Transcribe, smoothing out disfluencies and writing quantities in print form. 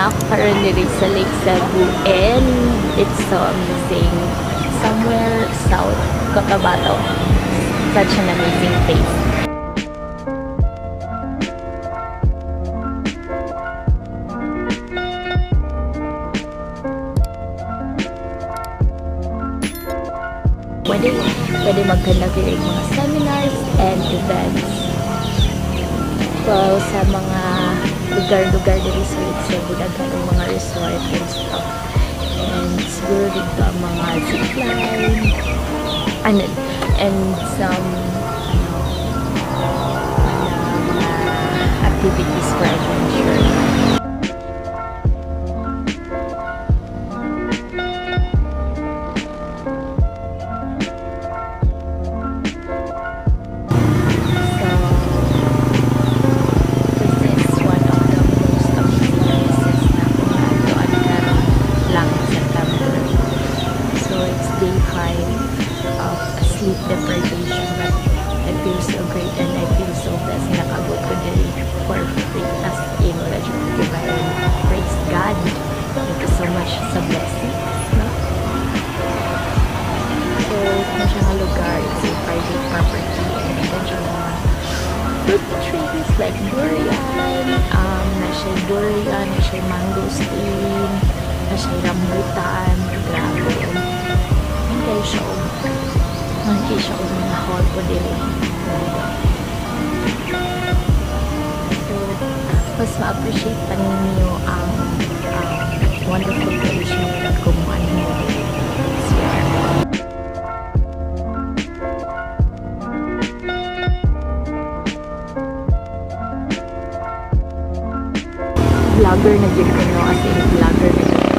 na ako karoon nilid sa Lake Sebu, and it's so amazing. Somewhere South Cotabato. Such an amazing place. Pwede mag-conduct mga seminars and events. Well, sa mga lugar-lugar dito sa Lake Sebu, nagkaroon mga resort and stuff. And siguro dito ang mga zip line. And some activities for adventure. Sleep deprivation, but I feel so great and I feel so blessed na nakabot ko din for free as a knowledge of divine. Praise God. Thank you so much sa blessing. So, ito siya nga lugar. It's a private property. And ito siya nga fruit trees like durian. Nasiya durian, nasiya mangosteen, nasiya rambutan, dragon. And kayo siya siya ko mga hall po din. So, mas ma-appreciate pa ninyo ang wonderful creation na gumawa ninyo. Vlogger na dito, no? As in, vlogger na dito.